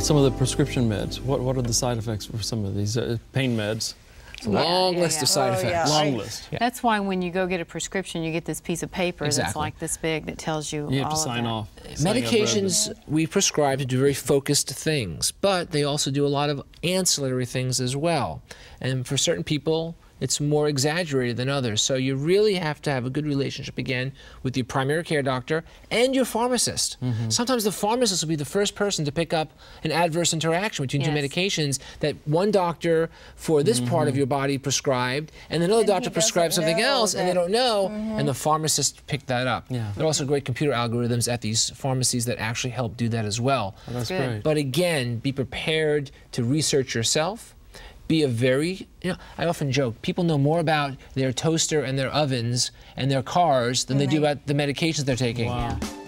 some of the prescription meds? What are the side effects for some of these pain meds? It's a long list of side effects. Long list. Yeah. That's why when you go get a prescription, you get this piece of paper that's like this big that tells you all of that. You have to sign off. Medications we prescribe to do very focused things, but they also do a lot of ancillary things as well. And for certain people, it's more exaggerated than others. So you really have to have a good relationship, again, with your primary care doctor and your pharmacist. Mm-hmm. Sometimes the pharmacist will be the first person to pick up an adverse interaction between two medications that one doctor for this part of your body prescribed, and another doctor prescribed something else, and they don't know, and the pharmacist picked that up. Yeah. There are also great computer algorithms at these pharmacies that actually help do that as well. Oh, that's great. But again, be prepared to research yourself. Be a very, you know, I often joke, people know more about their toaster and their ovens and their cars than they do about the medications they're taking. Wow. Yeah.